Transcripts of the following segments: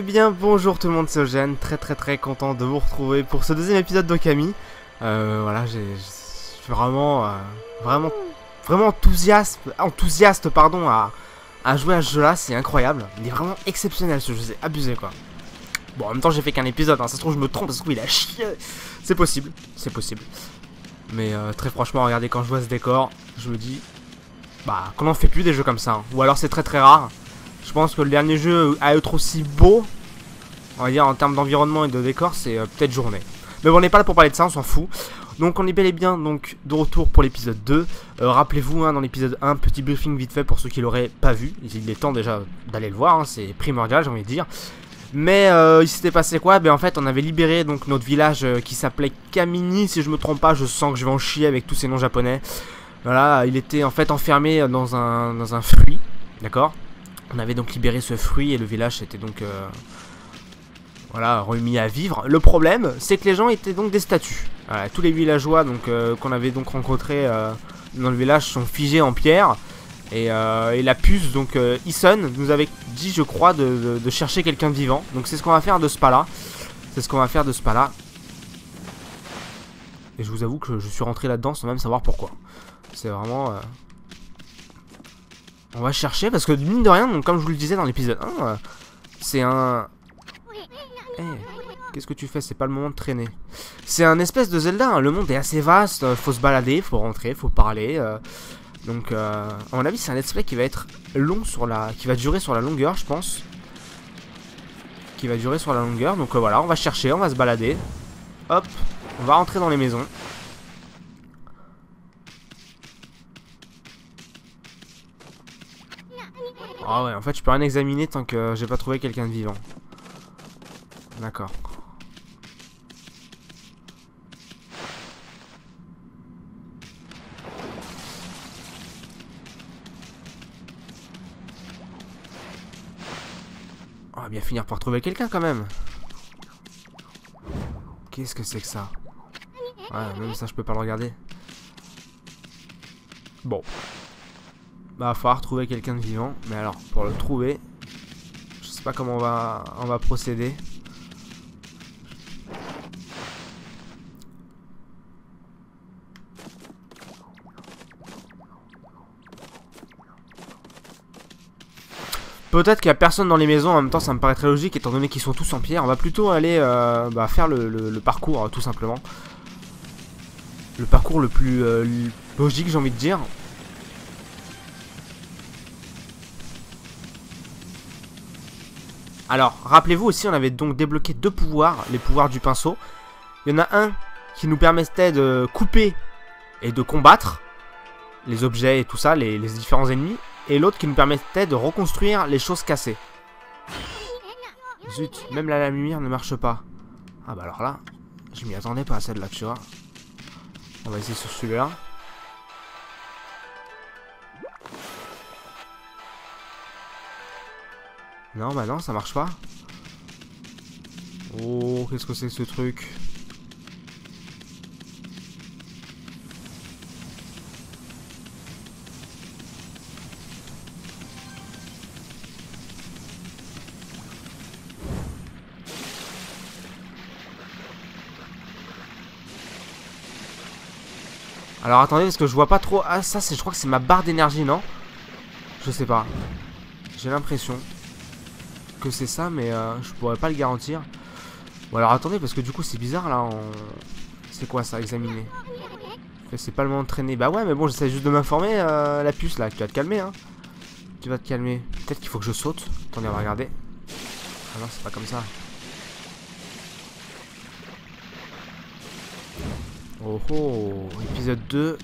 Eh bien bonjour tout le monde, c'est Eugène, très content de vous retrouver pour ce deuxième épisode d'Okami. Voilà, je suis vraiment, vraiment enthousiaste à jouer à ce jeu là, c'est incroyable. Il est vraiment exceptionnel ce jeu, c'est abusé quoi. Bon, en même temps j'ai fait qu'un épisode, hein. Ça se trouve je me trompe, parce qu'il a chié. C'est possible, c'est possible. Mais très franchement, regardez, quand je vois ce décor, je me dis, bah qu'on en fait plus des jeux comme ça, hein. Ou alors c'est très rare. Je pense que le dernier jeu à être aussi beau, on va dire en termes d'environnement et de décor, c'est peut-être Journée. Mais bon, on n'est pas là pour parler de ça, on s'en fout. Donc on est bel et bien donc de retour pour l'épisode 2. Rappelez-vous, hein, dans l'épisode 1, petit briefing vite fait pour ceux qui l'auraient pas vu. Il est temps déjà d'aller le voir, hein, c'est primordial j'ai envie de dire. Mais il s'était passé quoi? Ben en fait on avait libéré donc notre village qui s'appelait Kamini, si je me trompe pas, je sens que je vais en chier avec tous ces noms japonais. Voilà, il était en fait enfermé dans un fruit, d'accord? On avait donc libéré ce fruit et le village s'était donc voilà, remis à vivre. Le problème, c'est que les gens étaient donc des statues. Voilà, tous les villageois qu'on avait donc rencontrés dans le village sont figés en pierre. Et la puce, donc Issun, nous avait dit, je crois, de chercher quelqu'un de vivant. Donc c'est ce qu'on va faire de ce pas-là. C'est ce qu'on va faire de ce pas-là. Et je vous avoue que je suis rentré là-dedans sans même savoir pourquoi. C'est vraiment... On va chercher parce que mine de rien, donc, comme je vous le disais dans l'épisode 1, c'est un... Hey, qu'est-ce que tu fais? C'est pas le moment de traîner. C'est un espèce de Zelda, hein. Le monde est assez vaste, faut se balader, faut rentrer, faut parler. Donc à mon avis c'est un let's play qui va être long sur la... qui va durer sur la longueur je pense. Qui va durer sur la longueur, donc voilà, on va chercher, on va se balader. Hop, on va rentrer dans les maisons. Ah ouais, en fait je peux rien examiner tant que j'ai pas trouvé quelqu'un de vivant. D'accord. On va bien finir par trouver quelqu'un quand même. Qu'est-ce que c'est que ça? Ouais, même ça je peux pas le regarder. Bon. Bah, va falloir trouver quelqu'un de vivant. Mais alors, pour le trouver, je sais pas comment on va procéder. Peut-être qu'il y a personne dans les maisons. En même temps, ça me paraît très logique, étant donné qu'ils sont tous en pierre. On va plutôt aller faire le parcours, tout simplement. Le parcours le plus logique, j'ai envie de dire. Alors, rappelez-vous aussi, on avait donc débloqué deux pouvoirs, les pouvoirs du pinceau. Il y en a un qui nous permettait de couper et de combattre les objets et tout ça, les différents ennemis. Et l'autre qui nous permettait de reconstruire les choses cassées. Zut, même là, la lumière ne marche pas. Ah bah alors là, je m'y attendais pas à celle-là, tu vois. On va essayer sur celui-là. Non, bah non, ça marche pas. Oh, qu'est-ce que c'est ce truc? Alors attendez, parce que je vois pas trop... Ah, ça, je crois que c'est ma barre d'énergie, non? Je sais pas. J'ai l'impression... que c'est ça, mais je pourrais pas le garantir. Bon alors attendez, parce que du coup c'est bizarre là, c'est quoi ça, examiner? C'est pas le moment de traîner. Bah ouais, mais bon, j'essaie juste de m'informer, la puce là, tu vas te calmer, hein. Tu vas te calmer. Peut-être qu'il faut que je saute. Attendez, on va regarder. Ah non, c'est pas comme ça. Oh oh, épisode 2,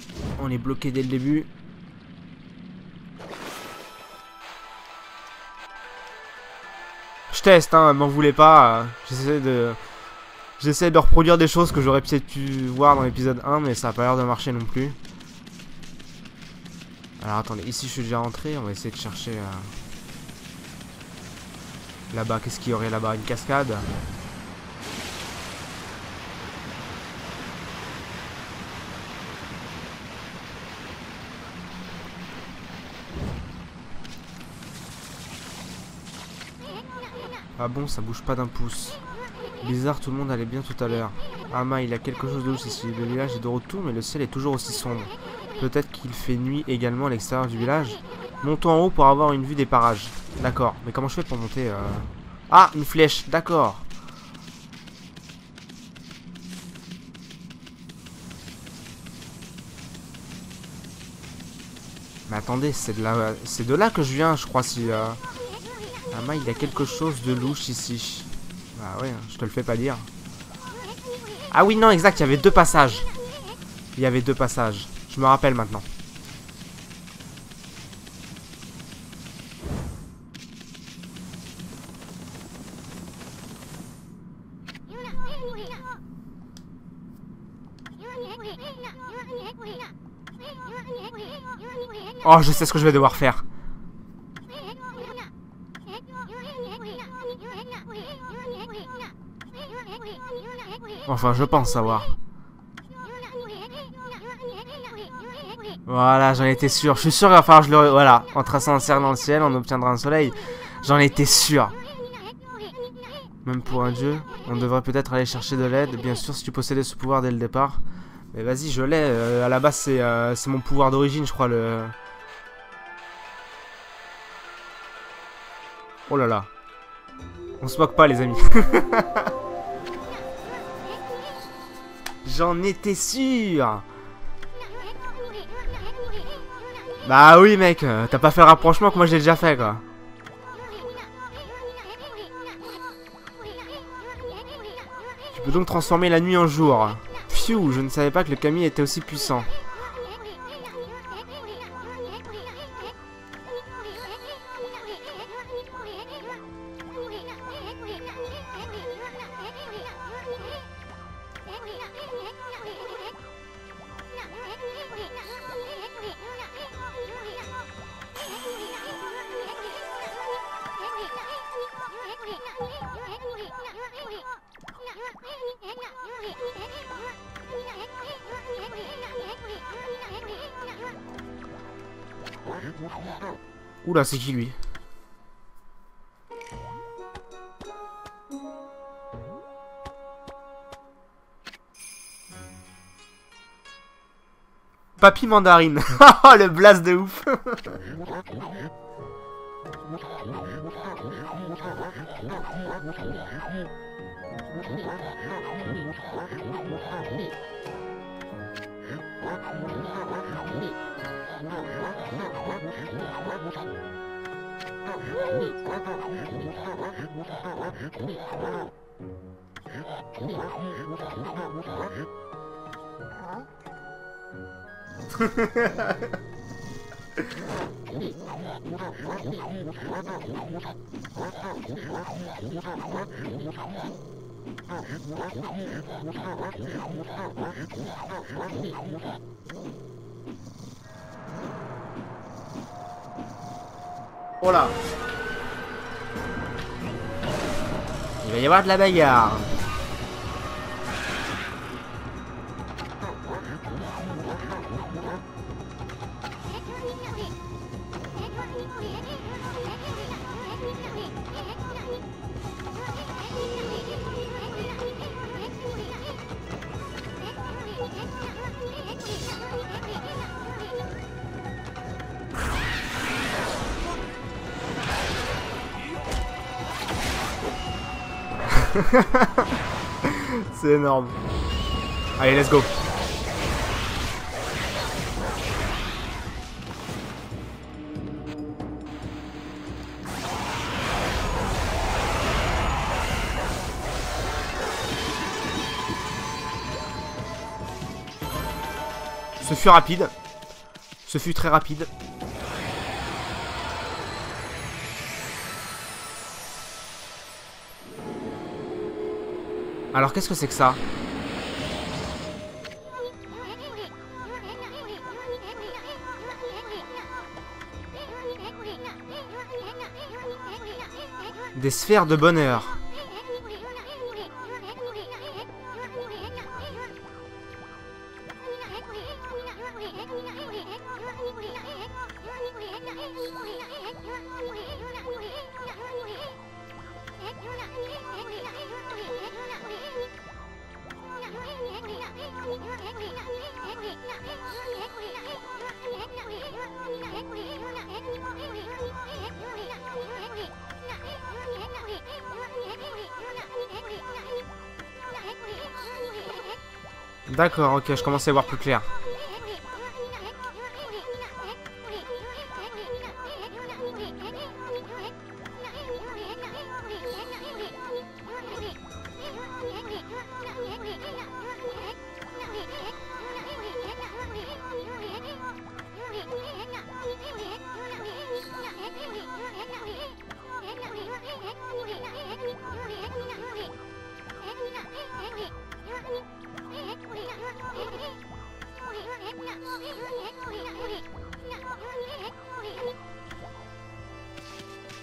on est bloqué dès le début. Test, hein, m'en voulez pas, j'essaie de reproduire des choses que j'aurais peut-être pu voir dans l'épisode 1, mais ça a pas l'air de marcher non plus. Alors attendez, ici je suis déjà rentré, on va essayer de chercher là-bas, qu'est-ce qu'il y aurait là-bas? Une cascade? Ah bon, ça bouge pas d'un pouce. Bizarre, tout le monde allait bien tout à l'heure. Ama, il y a quelque chose de louche ici. Le village est de retour, mais le ciel est toujours aussi sombre. Peut-être qu'il fait nuit également à l'extérieur du village. Montons en haut pour avoir une vue des parages. D'accord, mais comment je fais pour monter Ah, une flèche, d'accord. Mais attendez, c'est de là que je viens, je crois, si... Ama, il y a quelque chose de louche ici. Bah ouais, je te le fais pas dire. Ah oui, non, exact, il y avait deux passages. Il y avait deux passages. Je me rappelle maintenant. Oh, je sais ce que je vais devoir faire. Enfin, je pense savoir. Voilà, j'en étais sûr. Je suis sûr qu'il va falloir que je le... Voilà, en traçant un cercle dans le ciel, on obtiendra un soleil. J'en étais sûr. Même pour un dieu, on devrait peut-être aller chercher de l'aide. Bien sûr, si tu possédais ce pouvoir dès le départ. Mais vas-y, je l'ai. À la base, c'est mon pouvoir d'origine, je crois, le... Oh là là. On se moque pas, les amis. J'en étais sûr. Bah oui mec, t'as pas fait le rapprochement que moi j'ai déjà fait quoi. Tu peux donc transformer la nuit en jour. Pfiou, je ne savais pas que le Kamini était aussi puissant. Oula, c'est qui lui? Papy mandarine. Le blast de ouf. Oh là. Il va y avoir de la bagarre. C'est énorme. Allez, let's go. Ce fut rapide. Ce fut très rapide. Alors qu'est-ce que c'est que ça? Des sphères de bonheur. D'accord, ok, je commence à y voir plus clair.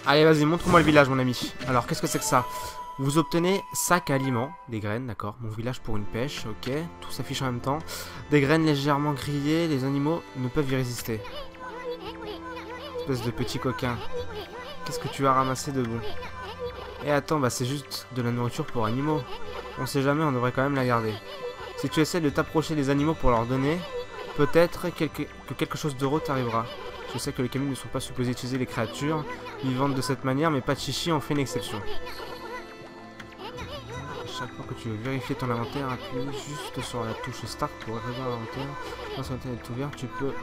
Allez, vas-y, montre-moi le village, mon ami. Alors, qu'est-ce que c'est que ça? Vous obtenez 5 aliments, des graines, d'accord. Mon village pour une pêche, ok. Tout s'affiche en même temps. Des graines légèrement grillées, les animaux ne peuvent y résister. Espèce de petit coquin. Qu'est-ce que tu as ramassé de bon? Et attends, bah c'est juste de la nourriture pour animaux. On sait jamais, on devrait quand même la garder. Si tu essaies de t'approcher des animaux pour leur donner, peut-être que quelque chose d'heureux t'arrivera. Je sais que les Kamini ne sont pas supposés utiliser les créatures vivantes de cette manière, mais pas de chichi, on fait une exception. Chaque fois que tu veux vérifier ton inventaire, appuie juste sur la touche Start pour arriver à l'inventaire. Quand cet inventaire est ouvert, tu peux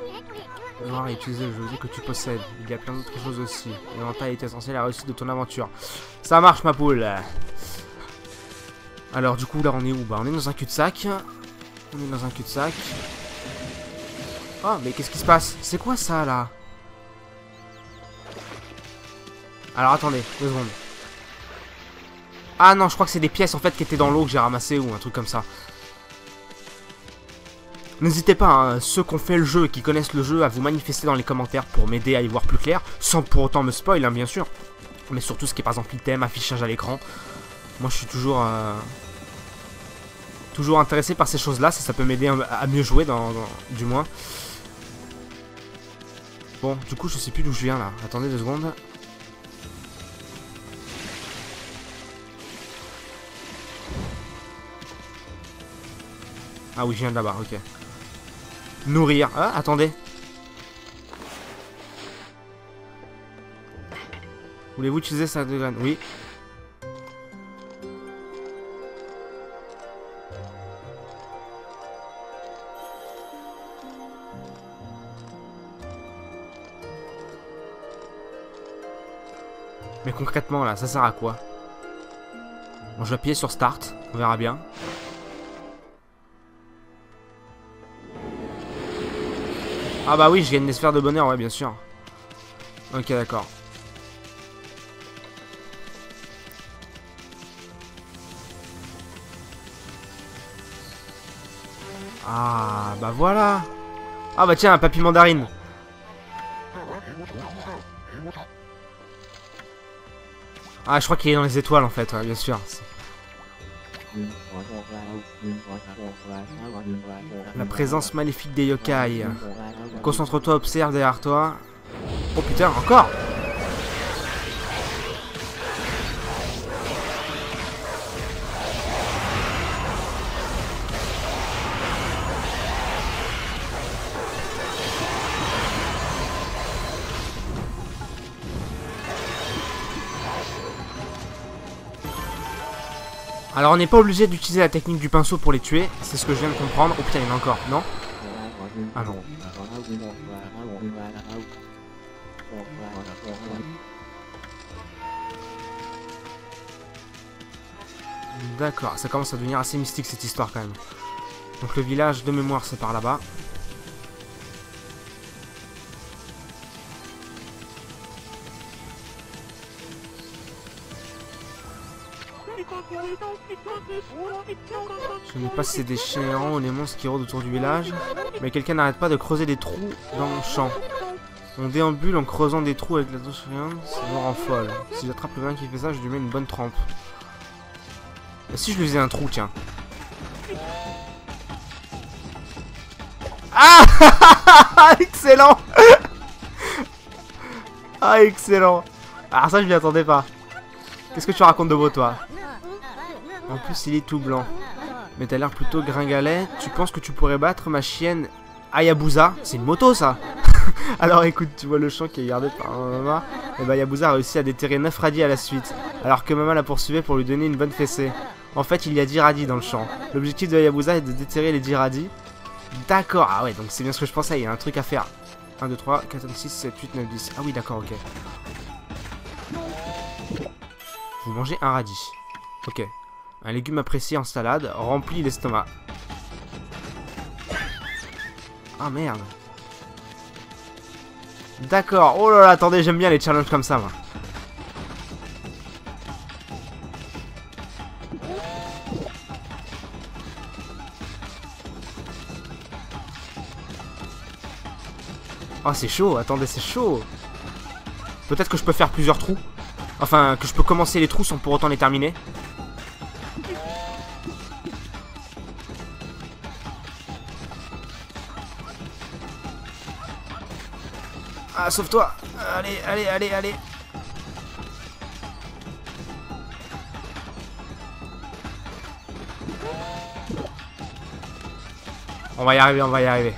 voir et utiliser le jeu que tu possèdes. Il y a plein d'autres choses aussi. L'inventaire est essentiel à la réussite de ton aventure. Ça marche, ma poule! Alors, du coup, là, on est où? Bah, on est dans un cul-de-sac. On est dans un cul-de-sac. Oh, mais qu'est-ce qui se passe? C'est quoi ça, là? Alors, attendez, 2 secondes. Ah non, je crois que c'est des pièces, en fait, qui étaient dans l'eau que j'ai ramassées ou un truc comme ça. N'hésitez pas, hein, ceux qui ont fait le jeu et qui connaissent le jeu, à vous manifester dans les commentaires pour m'aider à y voir plus clair, sans pour autant me spoil, hein, bien sûr. Mais surtout, ce qui est, par exemple, item, affichage à l'écran. Moi, je suis toujours intéressé par ces choses-là. Ça peut m'aider à mieux jouer, du moins. Bon, du coup, je sais plus d'où je viens, là. Attendez 2 secondes. Ah oui, je viens de là-bas, ok. Nourrir. Ah, attendez. Voulez-vous utiliser ça de graines? Oui. Mais concrètement, là, ça sert à quoi? Bon, je vais appuyer sur Start. On verra bien. Ah bah oui, je gagne des sphères de bonheur, ouais, bien sûr. Ok, d'accord. Ah, bah voilà. Ah bah tiens, un papy mandarine. Ah, je crois qu'il est dans les étoiles, en fait, ouais, bien sûr. La présence maléfique des yokai. Concentre-toi, observe derrière toi. Oh putain, encore! Alors on n'est pas obligé d'utiliser la technique du pinceau pour les tuer, c'est ce que je viens de comprendre. Oh putain, il y en a encore, non? Ah non. D'accord, ça commence à devenir assez mystique cette histoire quand même. Donc le village de mémoire c'est par là-bas. Je ne sais pas si c'est des chiens ou des monstres qui rôdent autour du village, mais quelqu'un n'arrête pas de creuser des trous dans mon champ. On déambule en creusant des trous avec la douche rien, ça me rend folle. Si j'attrape le vin qui fait ça, je lui mets une bonne trempe. Et si je lui faisais un trou, tiens. Ah excellent. Ah excellent. Alors ça, je m'y attendais pas. Qu'est-ce que tu racontes de beau, toi? En plus, il est tout blanc. Mais t'as l'air plutôt gringalet. Tu penses que tu pourrais battre ma chienne Hayabusa? C'est une moto, ça. Alors écoute, tu vois le champ qui est gardé par Mama. Et bah Hayabusa a réussi à déterrer 9 radis à la suite, alors que Mama la poursuivait pour lui donner une bonne fessée. En fait, il y a 10 radis dans le champ. L'objectif de Hayabusa est de déterrer les 10 radis. D'accord, ah ouais, donc c'est bien ce que je pensais, il y a un truc à faire. 1, 2, 3, 4, 5, 6, 7, 8, 9, 10. Ah oui, d'accord, ok. Vous mangez un radis. Ok. Un légume apprécié en salade remplit l'estomac. Ah merde. D'accord, oh là là, attendez, j'aime bien les challenges comme ça, moi. Oh, c'est chaud, attendez, c'est chaud. Peut-être que je peux faire plusieurs trous. Enfin, que je peux commencer les trous sans pour autant les terminer. Ah, sauve-toi! Allez, allez, allez, allez! On va y arriver, on va y arriver.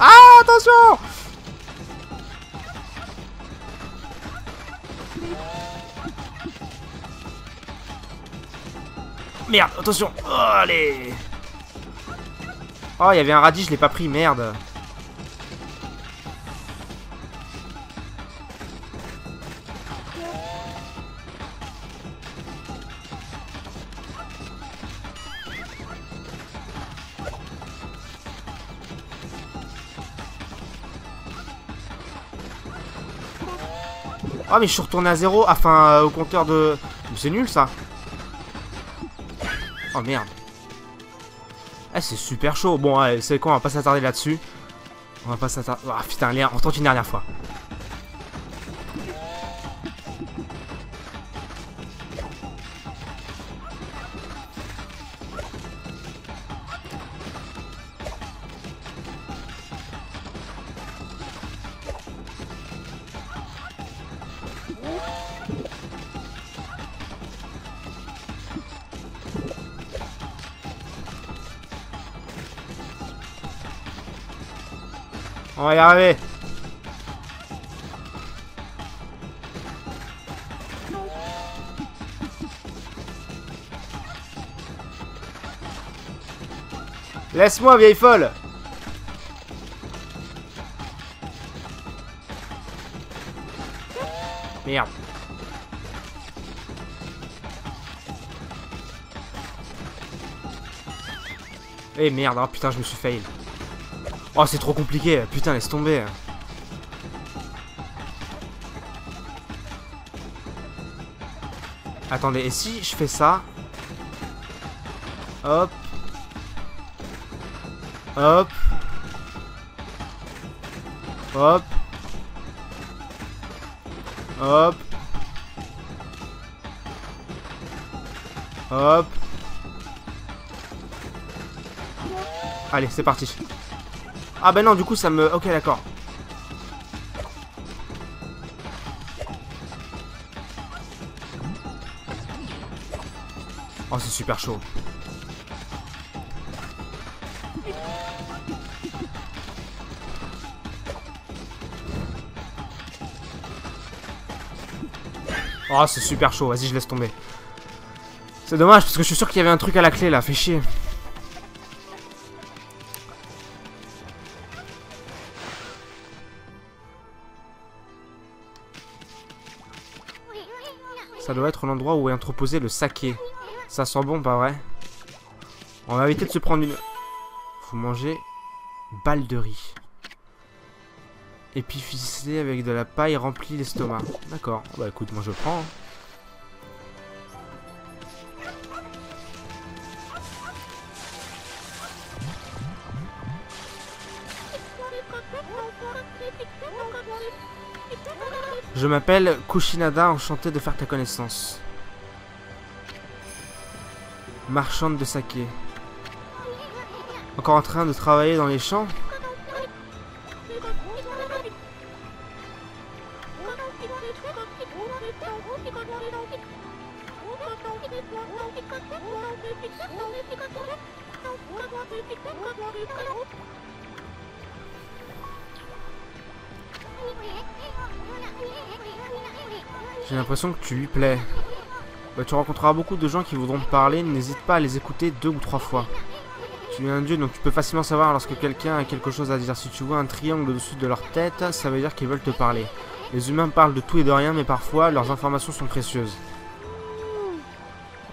Ah, attention! Merde, attention! Oh, allez! Oh, il y avait un radis, je l'ai pas pris, merde. Oh, mais je suis retourné à zéro, enfin au compteur de... C'est nul, ça. Oh, merde. Ah, c'est super chaud. Bon, allez, c'est quoi, on va pas s'attarder là-dessus. On va pas s'attarder... Ah, putain, on tente une dernière fois. On va y arriver. Laisse-moi, vieille folle. Merde. Eh merde, oh putain, je me suis fail. Oh, c'est trop compliqué, putain, laisse tomber. Attendez, et si je fais ça? Hop. Hop. Hop. Hop. Hop. Allez, c'est parti. Ah bah non, du coup ça me... Ok, d'accord. Oh, c'est super chaud. Oh, c'est super chaud, vas-y, je laisse tomber. C'est dommage parce que je suis sûr qu'il y avait un truc à la clé là, fais chier. Ça doit être l'endroit où est entreposé le saké. Ça sent bon, pas vrai? On va éviter de se prendre une... Faut manger balle de riz. Épicé avec de la paille remplit l'estomac. D'accord. Bah écoute, moi je prends. Je m'appelle Kushinada, enchanté de faire ta connaissance. Marchande de saké. Encore en train de travailler dans les champs? J'ai l'impression que tu lui plais. Bah, tu rencontreras beaucoup de gens qui voudront te parler, n'hésite pas à les écouter 2 ou 3 fois. Tu es un dieu, donc tu peux facilement savoir lorsque quelqu'un a quelque chose à dire. Si tu vois un triangle au-dessus de leur tête, ça veut dire qu'ils veulent te parler. Les humains parlent de tout et de rien, mais parfois, leurs informations sont précieuses.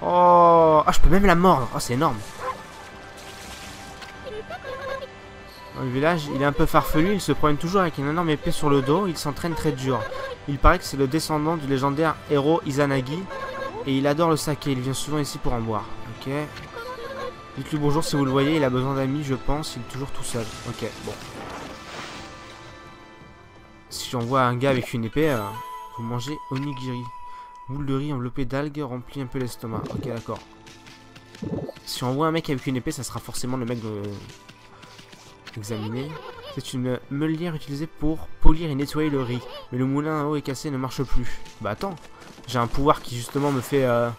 Oh, ah, je peux même la mordre. Oh, c'est énorme. Dans le village, il est un peu farfelu, il se promène toujours avec une énorme épée sur le dos, il s'entraîne très dur. Il paraît que c'est le descendant du légendaire héros Izanagi, et il adore le saké, il vient souvent ici pour en boire. Ok. Dites-lui bonjour si vous le voyez, il a besoin d'amis, je pense, il est toujours tout seul. Ok, bon. Si on voit un gars avec une épée, vous mangez onigiri. Boule de riz enveloppée d'algues remplit un peu l'estomac. Ok, d'accord. Si on voit un mec avec une épée, ça sera forcément le mec de... examiné. C'est une meulière utilisée pour polir et nettoyer le riz. Mais le moulin à eau est cassé et ne marche plus. Bah attends, j'ai un pouvoir qui justement me fait... Y'a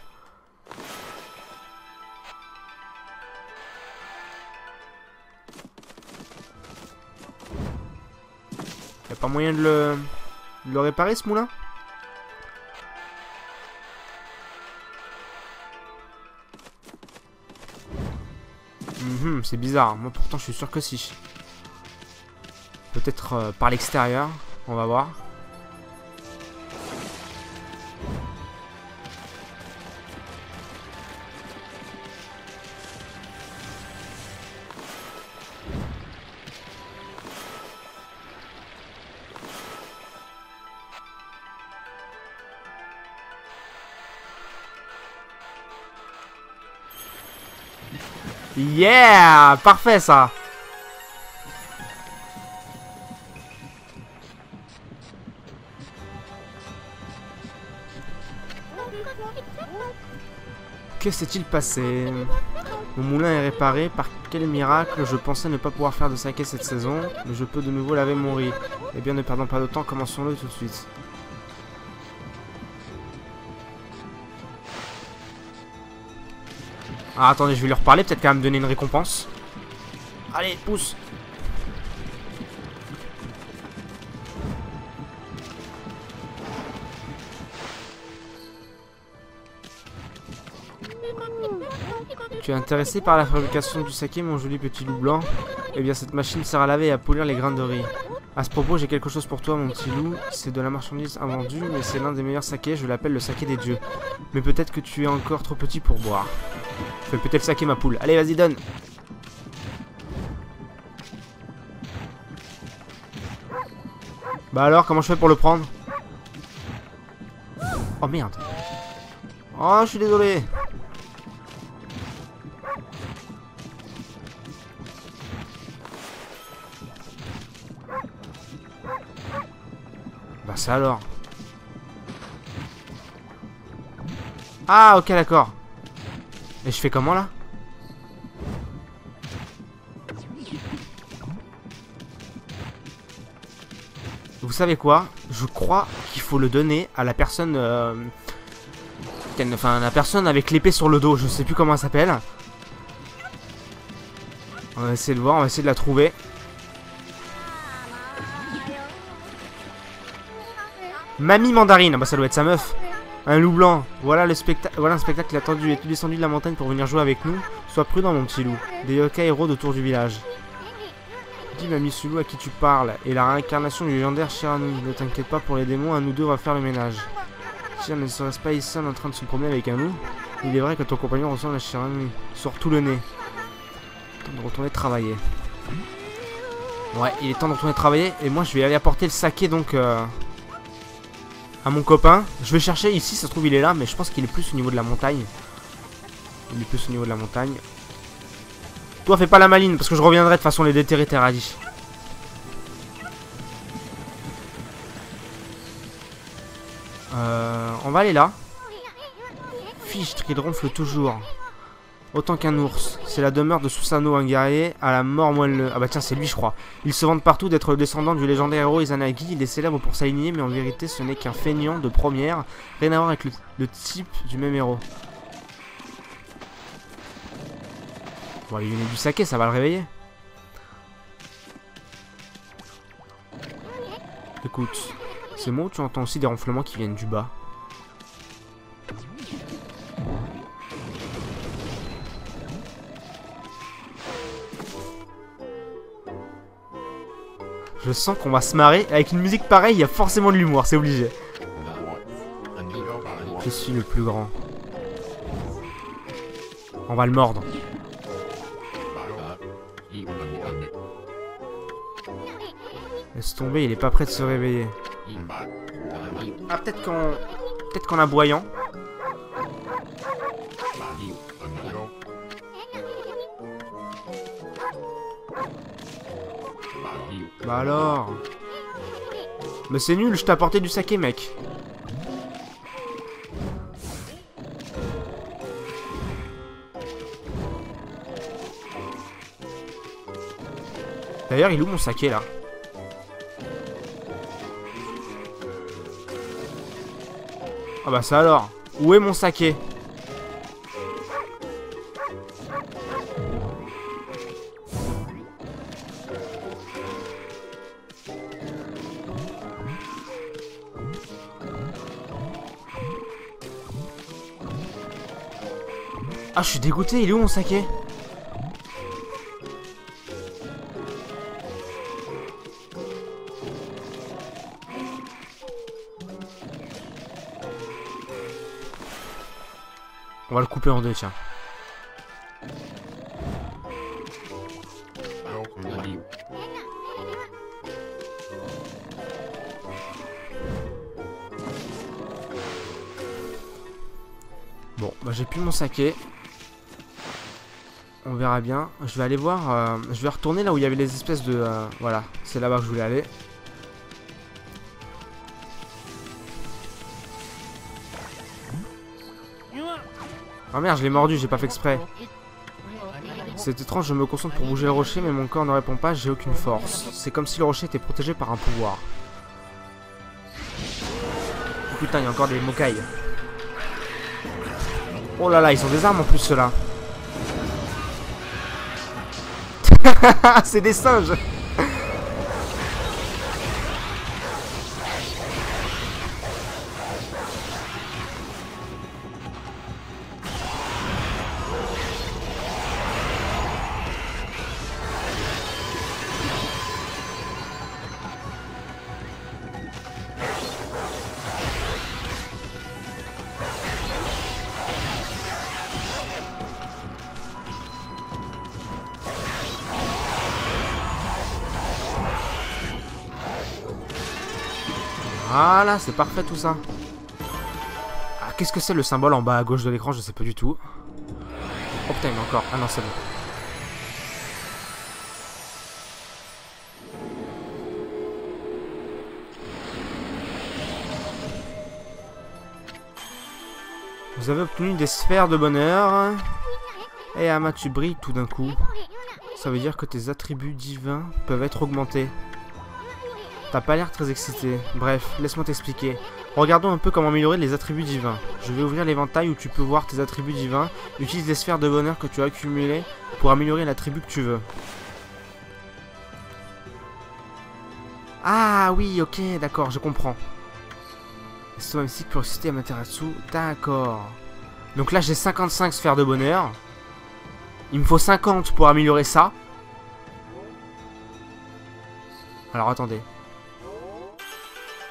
pas moyen de le réparer ce moulin ? C'est bizarre, moi pourtant je suis sûr que si. Peut-être par l'extérieur, on va voir. Yeah! Parfait ça! Que s'est-il passé? Mon moulin est réparé. Par quel miracle? Je pensais ne pas pouvoir faire de saké cette saison, mais je peux de nouveau laver mon riz. Eh bien, ne perdons pas de temps, commençons-le tout de suite. Ah, attendez, je vais leur parler, peut-être qu'elle va me donner une récompense. Allez, pousse. Tu es intéressé par la fabrication du saké, mon joli petit loup blanc? Eh bien, cette machine sert à laver et à polir les grains de riz. À ce propos, j'ai quelque chose pour toi, mon petit loup. C'est de la marchandise invendue, mais c'est l'un des meilleurs sakés. Je l'appelle le saké des dieux. Mais peut-être que tu es encore trop petit pour boire. Je vais peut-être saquer ma poule. Allez, vas-y, donne. Bah alors, comment je fais pour le prendre? Oh merde. Oh, je suis désolé. Bah ça alors. Ah, ok, d'accord. Et je fais comment là? Vous savez quoi? Je crois qu'il faut le donner à la personne... Enfin, la personne avec l'épée sur le dos. Je sais plus comment elle s'appelle. On va essayer de voir, on va essayer de la trouver. Mamie mandarine. Bah ça doit être sa meuf. Un loup blanc, voilà un spectacle attendu. Es-tu descendu de la montagne pour venir jouer avec nous? Sois prudent, mon petit loup. Des yokai rôdent autour du village. Dis, mamie Sulu, à qui tu parles, et la réincarnation du légendaire Shiranui. Ne t'inquiète pas pour les démons, un ou deux va faire le ménage. Tiens, ne serait-ce pas Issun en train de se promener avec un loup? Il est vrai que ton compagnon ressemble à Shiranui. Sors tout le nez. Temps de retourner travailler. Ouais, il est temps de retourner travailler, et moi je vais aller apporter le saké donc. À mon copain, je vais chercher ici, ça se trouve il est là, mais je pense qu'il est plus au niveau de la montagne. Il est plus au niveau de la montagne. Toi fais pas la maline parce que je reviendrai de toute façon les déterrer tes radis. On va aller là. Fichtre, il ronfle toujours. Autant qu'un ours. C'est la demeure de Susano, un guerrier à la mort moelleux. Ah bah tiens, c'est lui je crois. Il se vante partout d'être le descendant du légendaire héros Izanagi. Il est célèbre pour sa lignée, mais en vérité ce n'est qu'un feignant de première. Rien à voir avec le type du même héros. On va lui donner du saké, ça va le réveiller. Écoute, c'est bon, tu entends aussi des ronflements qui viennent du bas. Je sens qu'on va se marrer. Avec une musique pareille, il y a forcément de l'humour, c'est obligé. Je suis le plus grand. On va le mordre. Laisse tomber, il est pas prêt de se réveiller. Ah, peut-être qu'en aboyant. Bah alors. Mais c'est nul, je t'ai apporté du saké, mec. D'ailleurs, il est où mon saké là? Ah bah ça alors. Où est mon saké? Ah, je suis dégoûté, il est où mon saké? On va le couper en deux, tiens. Bon, bah j'ai plus mon saké. On verra bien. Je vais aller voir. Je vais retourner là où il y avait les espèces de. Voilà, c'est là-bas que je voulais aller. Ah merde, je l'ai mordu, j'ai pas fait exprès. C'est étrange, je me concentre pour bouger le rocher, mais mon corps ne répond pas, j'ai aucune force. C'est comme si le rocher était protégé par un pouvoir. Putain, il y a encore des mocailles. Oh là là, ils ont des armes en plus, ceux-là. C'est des singes. Voilà, c'est parfait tout ça. Ah, qu'est-ce que c'est le symbole en bas à gauche de l'écran? Je sais pas du tout. Oh putain, il y en a encore. Ah non, c'est bon. Vous avez obtenu des sphères de bonheur. Et Ama, tu brilles tout d'un coup. Ça veut dire que tes attributs divins peuvent être augmentés. T'as pas l'air très excité. Bref, laisse-moi t'expliquer. Regardons un peu comment améliorer les attributs divins. Je vais ouvrir l'éventail où tu peux voir tes attributs divins. Utilise les sphères de bonheur que tu as accumulées pour améliorer l'attribut que tu veux. Ah oui, ok, d'accord, je comprends. Estomac mystique, puricité, Amaterasu, d'accord. Donc là, j'ai 55 sphères de bonheur. Il me faut 50 pour améliorer ça. Alors attendez.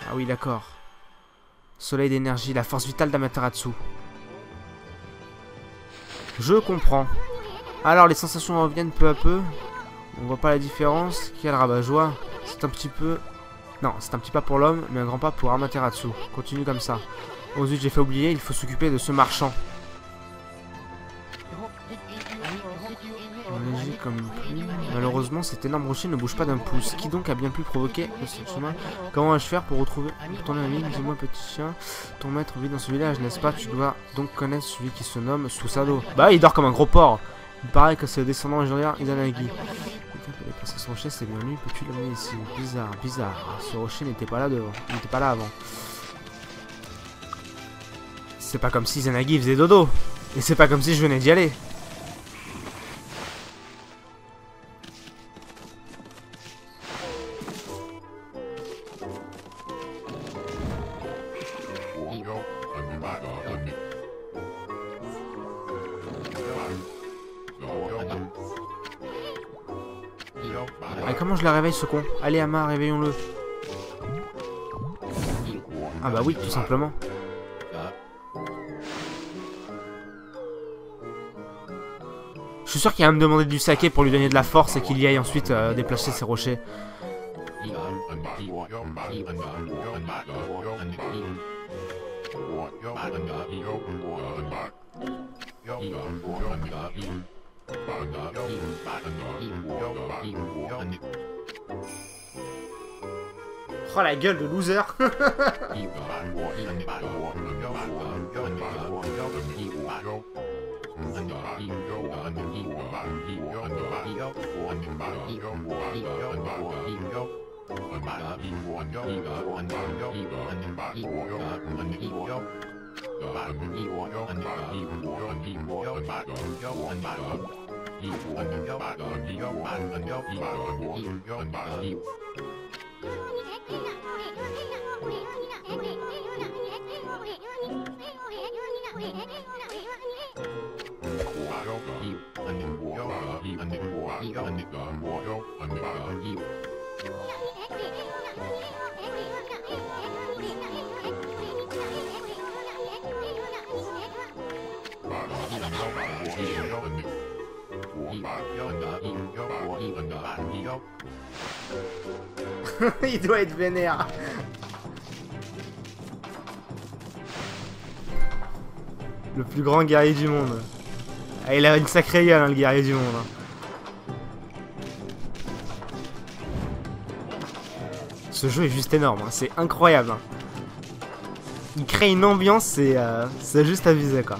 Ah oui, d'accord. Soleil d'énergie, la force vitale d'Amaterasu. Je comprends. Alors, les sensations reviennent peu à peu. On voit pas la différence. Quel rabat-joie. C'est un petit peu... Non, c'est un petit pas pour l'homme, mais un grand pas pour Amaterasu. Continue comme ça. Oh zut, j'ai fait oublier, il faut s'occuper de ce marchand. Comme pluie. Malheureusement, cet énorme rocher ne bouge pas d'un pouce. Qui donc a bien pu provoquer ce chemin? Comment vais-je faire pour retrouver ton ami? Dis-moi, petit chien, ton maître vit dans ce village, n'est-ce pas? Tu dois donc connaître celui qui se nomme Susano. Bah, il dort comme un gros porc. Il paraît que c'est le descendant légendaire Izanagi. Déplacer ce rocher, c'est bien lui. Peux-tu l'amener ici? Bizarre, bizarre. Ce rocher n'était pas là devant. Il n'était pas là avant. C'est pas comme si Izanagi faisait dodo. Et c'est pas comme si je venais d'y aller. Mais comment je la réveille ce con? Allez Ama, réveillons-le. Ah bah oui, tout simplement. Je suis sûr qu'il va me demander du saké pour lui donner de la force et qu'il y aille ensuite déplacer ses rochers. Oh la gueule de loser. Il doit être vénère. Le plus grand guerrier du monde. Ah, il a une sacrée gueule, hein, le guerrier du monde. Ce jeu est juste énorme, hein. C'est incroyable. Hein. Il crée une ambiance et c'est juste abusé quoi.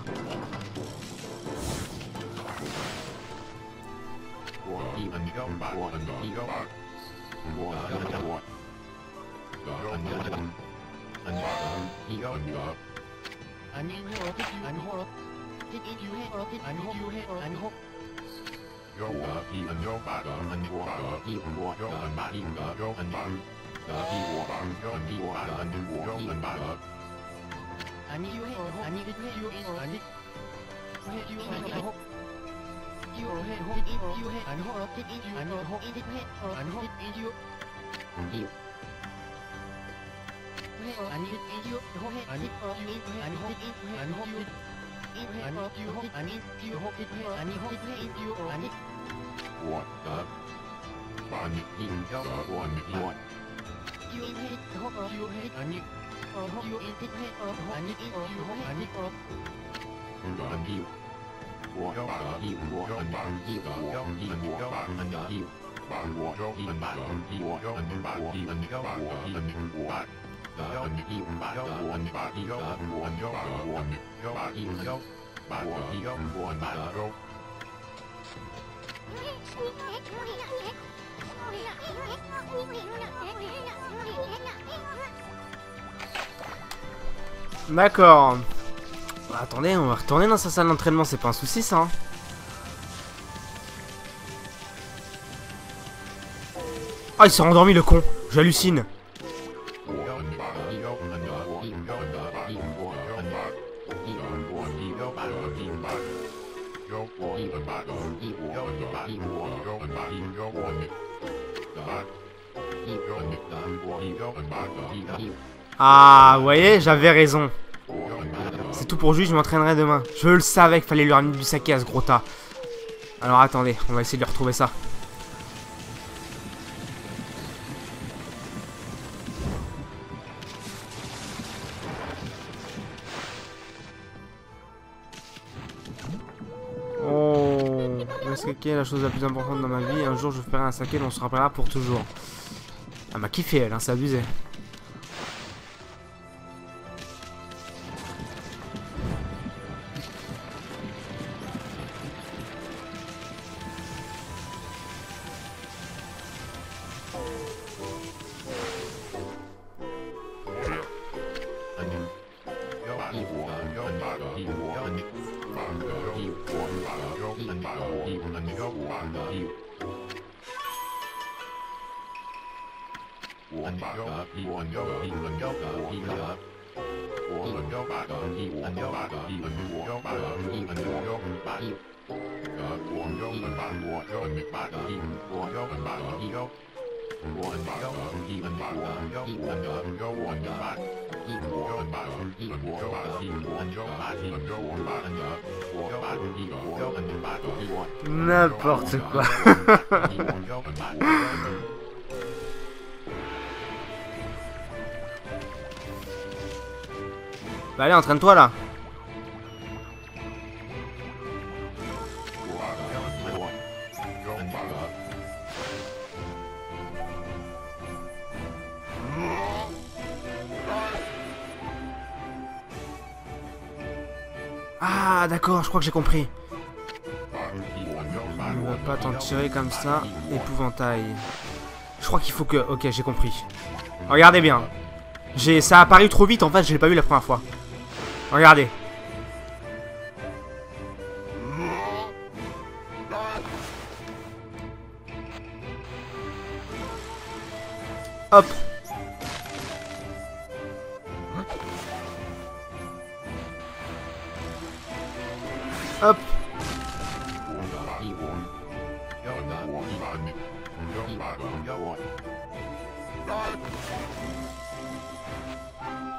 D'accord. Bah, attendez, on va retourner dans sa salle d'entraînement, c'est pas un souci ça. Hein. Ah, il s'est rendormi le con, j'hallucine. Ah, vous voyez, j'avais raison. C'est tout pour juste, je m'entraînerai demain. Je le savais qu'il fallait lui ramener du saké à ce gros tas. Alors attendez, on va essayer de lui retrouver ça. Oh, le saké est la chose la plus importante dans ma vie. Un jour, je ferai un saké dont on se rappellera pour toujours. Elle m'a kiffé, elle, hein, c'est abusé. N'importe quoi. Bah allez, entraîne-toi là. Ah d'accord, je crois que j'ai compris. On ne va pas t'en tirer comme ça, épouvantail. Je crois qu'il faut que... Ok, j'ai compris. Regardez bien. Ça a apparu trop vite en fait, je l'ai pas vu la première fois. Regardez. Hop. Hop.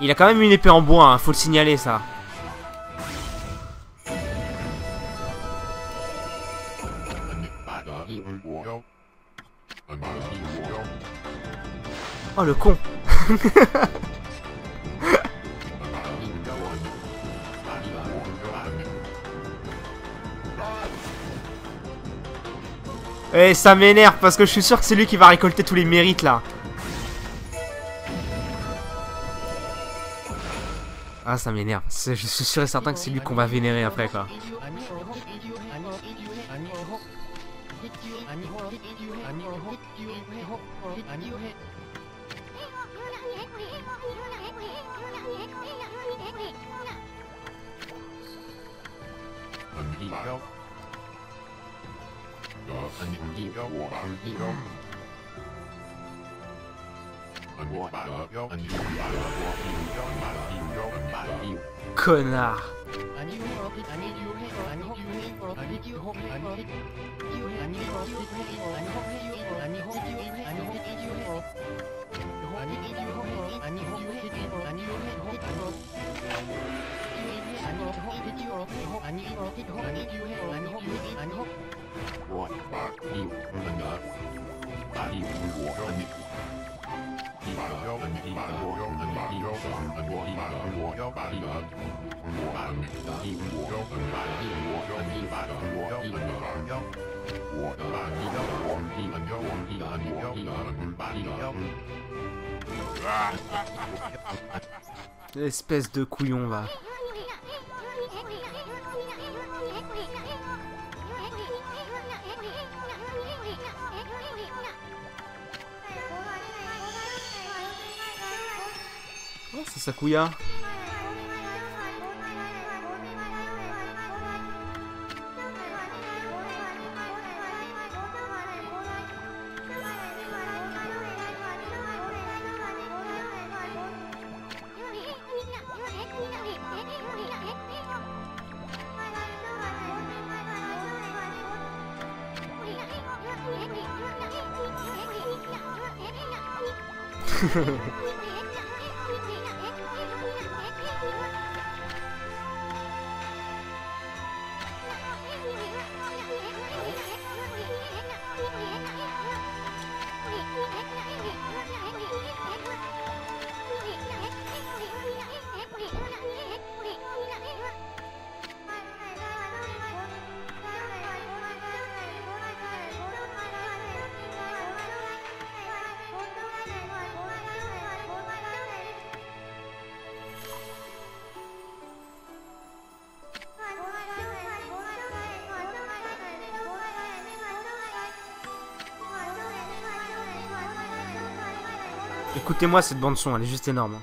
Il a quand même une épée en bois, hein, faut le signaler ça. Oh le con. Eh, ça m'énerve parce que je suis sûr que c'est lui qui va récolter tous les mérites là. Ah, ça m'énerve. Je suis sûr et certain que c'est lui qu'on va vénérer après, quoi. Connard. Espèce de couillon va. Oh, c'est Sakuya. Écoutez-moi cette bande-son, elle est juste énorme.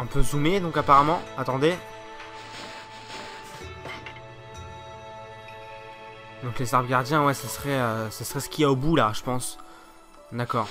On peut zoomer donc apparemment. Attendez. Donc les arbres gardiens, ouais, ce serait ce qu'il y a au bout là, je pense. D'accord.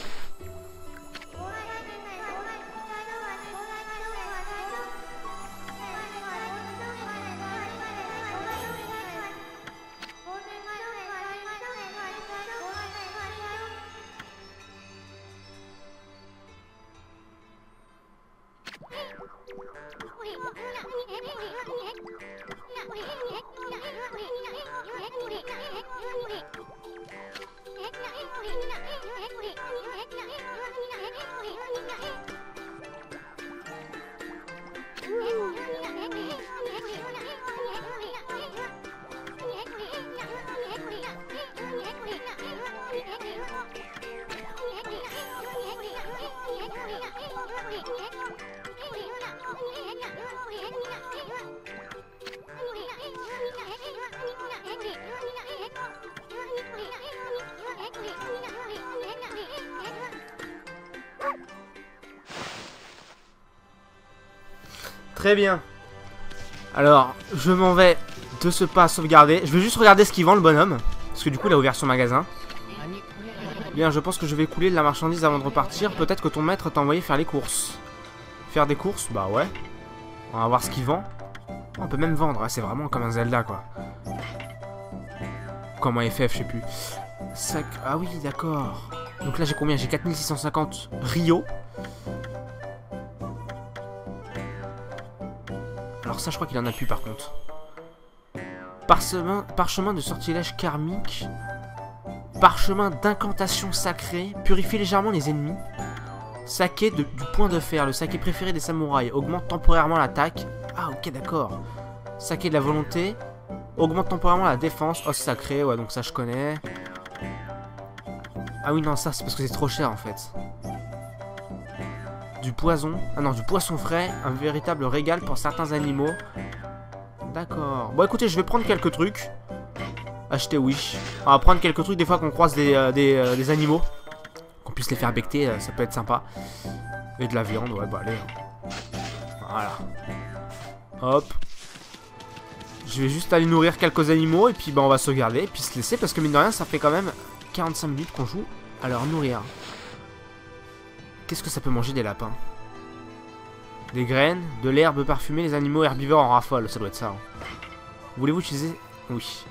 Très bien. Alors, je m'en vais de ce pas sauvegarder. Je vais juste regarder ce qu'il vend le bonhomme. Parce que du coup, il a ouvert son magasin. Bien, je pense que je vais couler de la marchandise avant de repartir. Peut-être que ton maître t'a envoyé faire les courses. Faire des courses? Bah ouais. On va voir ce qu'il vend. On peut même vendre. C'est vraiment comme un Zelda, quoi. Comme un FF, je sais plus. Ah oui, d'accord. Donc là, j'ai combien? J'ai 4650 Rio. Alors ça, je crois qu'il en a plus par contre. Parchemin de sortilège karmique. Parchemin d'incantation sacrée. Purifie légèrement les ennemis. Saké du point de fer. Le saké préféré des samouraïs. Augmente temporairement l'attaque. Ah ok, d'accord. Saké de la volonté. Augmente temporairement la défense. Os sacré, ouais, donc ça je connais. Ah oui, non, ça c'est parce que c'est trop cher en fait. Du poison, ah non, du poisson frais, un véritable régal pour certains animaux. D'accord. Bon, écoutez, je vais prendre quelques trucs. Acheter, oui. On va prendre quelques trucs des fois qu'on croise des animaux. Qu'on puisse les faire becter, ça peut être sympa. Et de la viande, ouais, bah allez. Voilà. Hop. Je vais juste aller nourrir quelques animaux et puis bah on va sauvegarder et puis se laisser parce que mine de rien, ça fait quand même 45 minutes qu'on joue à leur nourrir. Qu'est-ce que ça peut manger des lapins? Des graines, de l'herbe parfumée, les animaux herbivores en raffolent, ça doit être ça. Hein. Voulez-vous utiliser? Oui.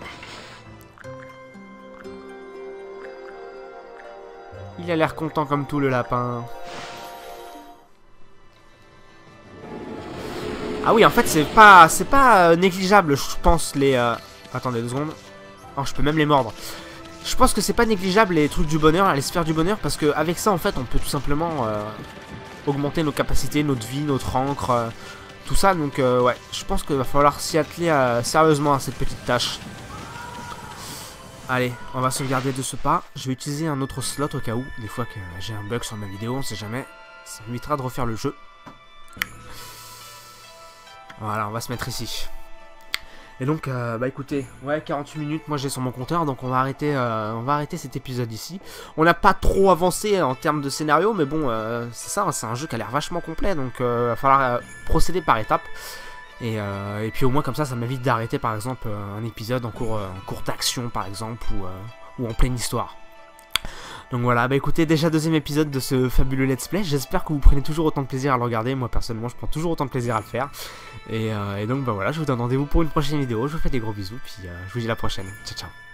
Il a l'air content comme tout le lapin. Ah oui, en fait, c'est pas négligeable, je pense, les... Attendez deux secondes. Oh, je peux même les mordre. Je pense que c'est pas négligeable les trucs du bonheur, les sphères du bonheur, parce que avec ça en fait on peut tout simplement augmenter nos capacités, notre vie, notre encre, tout ça. Donc ouais, je pense qu'il va falloir s'y atteler sérieusement à cette petite tâche. Allez, on va sauvegarder de ce pas. Je vais utiliser un autre slot au cas où, des fois que j'ai un bug sur ma vidéo, on sait jamais. Ça m'évitera de refaire le jeu. Voilà, on va se mettre ici. Et donc, bah écoutez, ouais, 48 minutes, moi j'ai sur mon compteur, donc on va arrêter cet épisode ici. On n'a pas trop avancé en termes de scénario, mais bon, c'est ça, hein, c'est un jeu qui a l'air vachement complet, donc il va falloir procéder par étapes. Et puis au moins comme ça, ça m'évite d'arrêter par exemple un épisode en cours d'action par exemple, ou en pleine histoire. Donc voilà, bah écoutez, déjà deuxième épisode de ce fabuleux let's play, j'espère que vous prenez toujours autant de plaisir à le regarder, moi personnellement je prends toujours autant de plaisir à le faire, et donc bah voilà, je vous donne rendez-vous pour une prochaine vidéo, je vous fais des gros bisous, puis je vous dis à la prochaine, ciao ciao.